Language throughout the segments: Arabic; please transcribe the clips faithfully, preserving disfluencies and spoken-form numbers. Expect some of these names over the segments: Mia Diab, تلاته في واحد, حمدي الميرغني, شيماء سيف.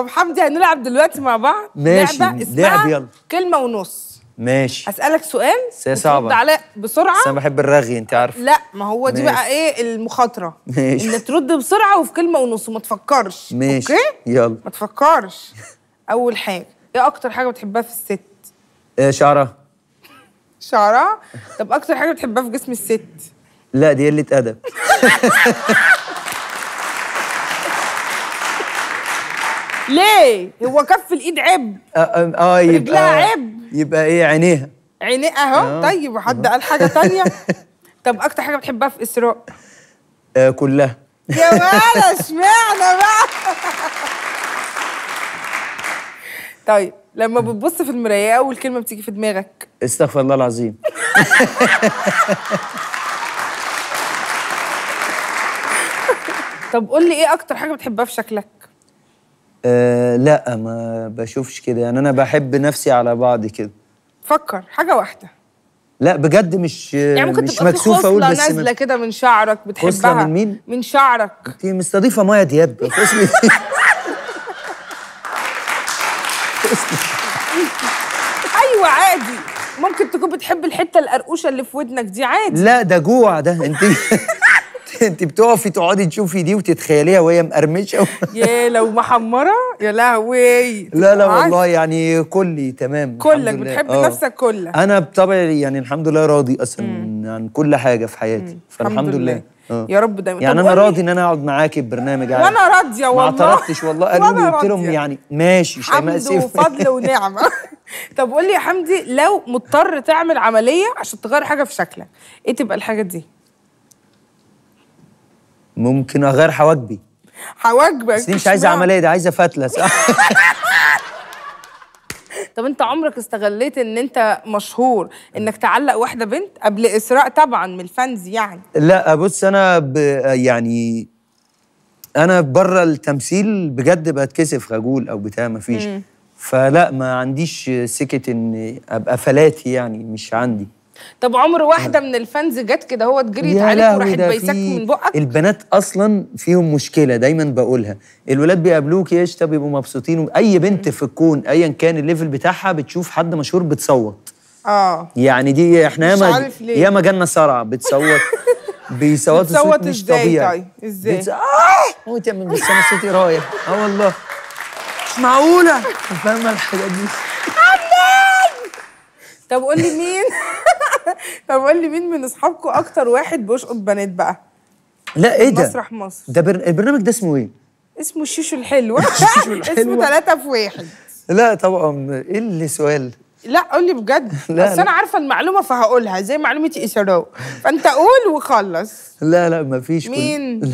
طب حمدي هنلعب دلوقتي مع بعض ماشي لعبه اسمها لعب كلمه ونص. ماشي اسالك سؤال وترد عليه بسرعه. انا بحب الرغي انت عارف. لا ما هو دي ماشي. بقى ايه المخاطره؟ ماشي ان ترد بسرعه وفي كلمه ونص وما تفكرش. ماشي اوكي يلا ما تفكرش. اول حاجه ايه اكتر حاجه بتحبها في الست؟ ايه شعرها. شعرها؟ طب اكتر حاجه بتحبها في جسم الست؟ لا دي قله ادب. ليه؟ هو كف الايد عيب؟ اه, آه يبقى رجلها عيب. يبقى ايه عينيها؟ عينيها اهو. طيب وحد قال حاجه ثانيه؟ طب اكتر حاجه بتحبها في اسراء؟ آه كلها. يا ولد اشمعنى بقى؟ طيب لما بتبص في المرايه اول كلمه بتيجي في دماغك؟ استغفر الله العظيم. طب قول لي ايه اكتر حاجه بتحبها في شكلك؟ أه لا ما بشوفش كده يعني انا بحب نفسي على بعض كده. فكر حاجه واحده. لا بجد مش يعني ممكن مش تبقى مكسوفه اقول بس نازله كده من شعرك بتحبها. خصلة من مين؟ من شعرك. انت مستضيفه ميا دياب. خصلة ايوه عادي ممكن تكون بتحب الحته القرقوشه اللي في ودنك دي عادي. لا ده جوع ده انت. انت بتقفي تقعدي تشوفي دي وتتخيليها وهي مقرمشه. يا لو محمره يا لهوي. لا لا والله يعني كلي تمام. كلك بتحب آه. نفسك كلك. انا بطبعي يعني الحمد لله راضي اصلا مم. عن كل حاجه في حياتي مم. فالحمد لله آه. يا رب دايما يعني انا راضي ان انا اقعد معاكي ببرنامج عادي وانا راضيه والله. ما اعترضتش والله قالوا لي قلت لهم يعني ماشي شيماء سيف وفضل ونعمه. طب قول لي يا حمدي لو مضطر تعمل عمليه عشان تغير حاجه في شكلك ايه تبقى الحاجه دي؟ ممكن اغير حواجبي. حواجبك بس دي مش عايزه عمليه دي عايزه فتله صح؟ طب انت عمرك استغليت ان انت مشهور انك تعلق واحده بنت قبل اسراء طبعا من الفانز يعني؟ لا بص انا ب... يعني انا بره التمثيل بجد بتكسف خجول او بتاع مفيش م. فلا ما عنديش سكه ان ابقى فلاتي يعني مش عندي. طب عمر واحده من الفانز جت كده هو تجريت عليك وراحت بايساك من بقك؟ البنات اصلا فيهم مشكله دايما بقولها، الولاد بيقابلوك يشتا بيبقوا مبسوطين. اي بنت في الكون ايا كان الليفل بتاعها بتشوف حد مشهور بتصوت. اه يعني دي احنا ياما ياما جالنا صرع بتصوت. بيصوتوا صوت مش طبيعي. ازاي؟ بتص... اه وتعمل بس انا صوتي رايح. اه والله مش معقوله. فاهمه الحاجات دي. طب قول لي مين طب قول لي مين من اصحابكم اكتر واحد بيشقط بنات بقى؟ لا ايه ده؟ مسرح مصر ده بر... البرنامج ده اسمه ايه؟ اسمه الشيشو الحلوه. الشيشو الحلوه اسمه تلاته في واحد. لا طبعا ايه اللي سؤال؟ لا قول لي بجد بس انا عارفه المعلومه فهقولها زي معلومتي اسراء فانت قول وخلص. لا لا مفيش مين؟ لا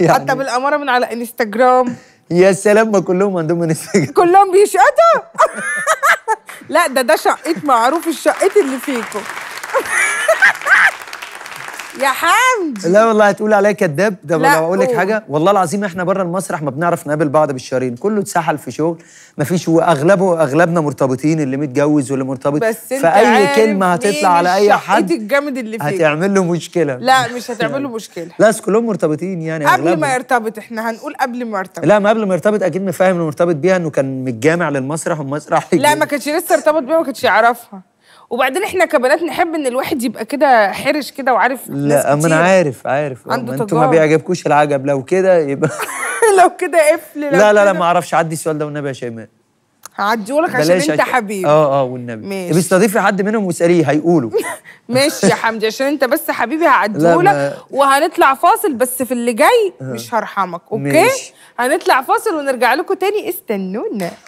يعني حتى بالاماره من على انستجرام. يا سلام ما كلهم عندهم انستجرام. كلهم بيشقطوا. لا ده ده شقيت معروف الشقيت اللي فيكم. يا حمدي لا والله هتقول عليا كذاب. ده لو اقول لك حاجه والله العظيم احنا بره المسرح ما بنعرف نقابل بعض بالشارين. كله اتسحل في شغل ما فيش واغلبه اغلبنا مرتبطين اللي متجوز واللي مرتبط فاي كلمه هتطلع على اي حد الجامد اللي فيك هتعمل له مشكله. لا مش هتعمل له مشكله. لا كلهم مرتبطين يعني اغلبهم قبل ما يرتبط. احنا هنقول قبل ما يرتبط. لا ما قبل ما يرتبط اكيد مفاهم اللي مرتبط بيها انه كان متجامع للمسرح والمسرح لا ما كانش لسه ارتبط بيها ما كانش يعرفها. وبعدين احنا كبنات نحب ان الواحد يبقى كده حرش كده وعارف. لا اما انا عارف عارف انتوا ما بيعجبكوش العجب لو كده يبقى لو كده قفل. لا لا لا ما اعرفش عدي السؤال ده والنبي يا شيماء. هعديهولك عشان انت حبيبي. اه اه والنبي ماشي. بيستضيفي حد منهم واساليه هيقولوا. ماشي يا حمدي عشان انت بس حبيبي هعديهولك وهنطلع فاصل بس في اللي جاي مش هرحمك اوكي؟ ماشي. هنطلع فاصل ونرجع لكم تاني استنونا.